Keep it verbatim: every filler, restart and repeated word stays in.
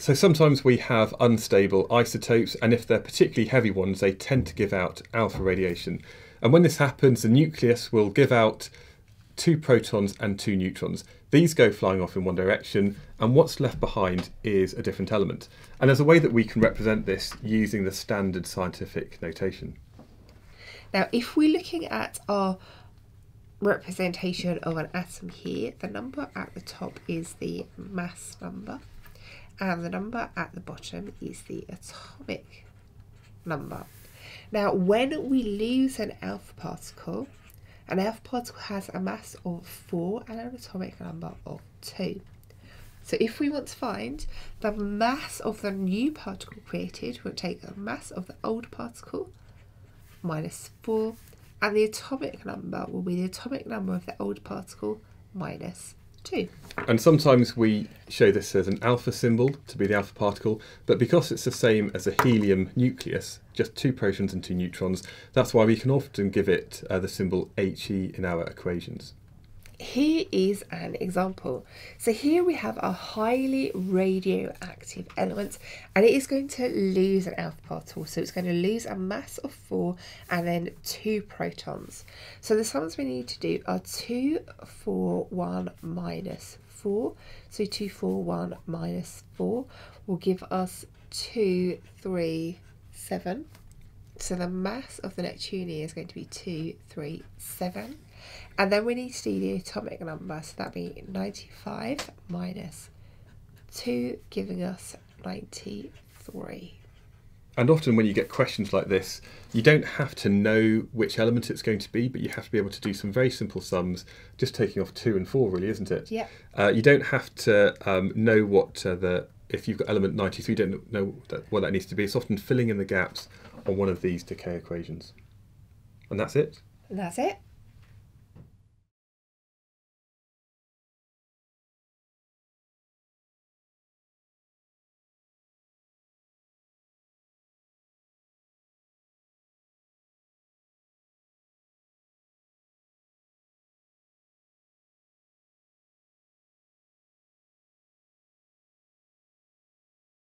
So sometimes we have unstable isotopes, and if they're particularly heavy ones, they tend to give out alpha radiation. And when this happens, the nucleus will give out two protons and two neutrons. These go flying off in one direction, and what's left behind is a different element. And there's a way that we can represent this using the standard scientific notation. Now, if we're looking at our representation of an atom here, the number at the top is the mass number, and the number at the bottom is the atomic number. Now, when we lose an alpha particle, an alpha particle has a mass of four and an atomic number of two. So if we want to find the mass of the new particle created, we'll take the mass of the old particle minus four, and the atomic number will be the atomic number of the old particle minus two. And sometimes we show this as an alpha symbol to be the alpha particle, but because it's the same as a helium nucleus, just two protons and two neutrons, that's why we can often give it uh, the symbol He in our equations. Here is an example. So here we have a highly radioactive element, and it is going to lose an alpha particle. So it's going to lose a mass of four and then two protons. So the sums we need to do are two, four, one minus four. So two, four, one minus four will give us two, three, seven. So the mass of the Neptunium is going to be two, three, seven. And then we need to do the atomic number, so that'd be ninety-five minus two, giving us ninety-three. And often when you get questions like this, you don't have to know which element it's going to be, but you have to be able to do some very simple sums, just taking off two and four, really, isn't it? Yeah. Uh, you don't have to um, know what uh, the, if you've got element ninety-three, you don't know what that needs to be. It's often filling in the gaps on one of these decay equations. And that's it. And that's it.